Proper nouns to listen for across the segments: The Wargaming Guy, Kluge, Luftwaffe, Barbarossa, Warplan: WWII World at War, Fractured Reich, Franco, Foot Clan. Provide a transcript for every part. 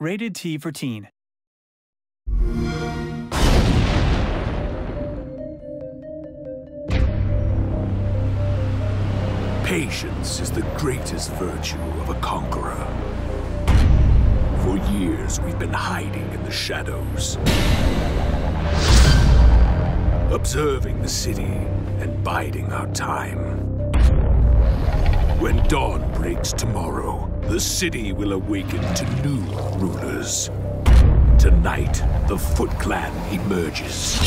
Rated T for Teen. Patience is the greatest virtue of a conqueror. For years, we've been hiding in the shadows, observing the city and biding our time. When dawn breaks tomorrow, the city will awaken to new rulers. Tonight, the Foot Clan emerges.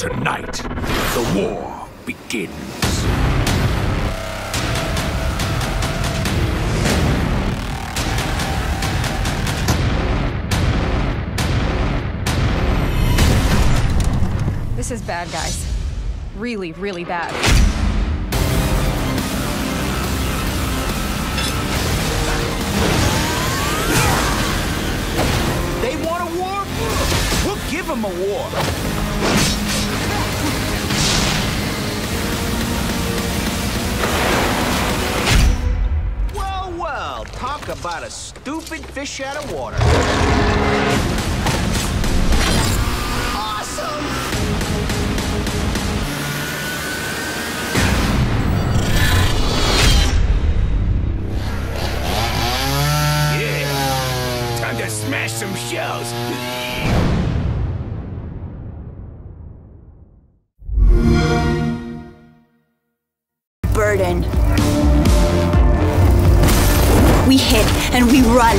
Tonight, the war begins. This is bad, guys. Really, really bad. They want a war? We'll give them a war. Well, well, talk about a stupid fish out of water. Awesome! Smash some shells! Burden. We hit and we run,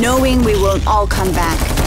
knowing we will all come back.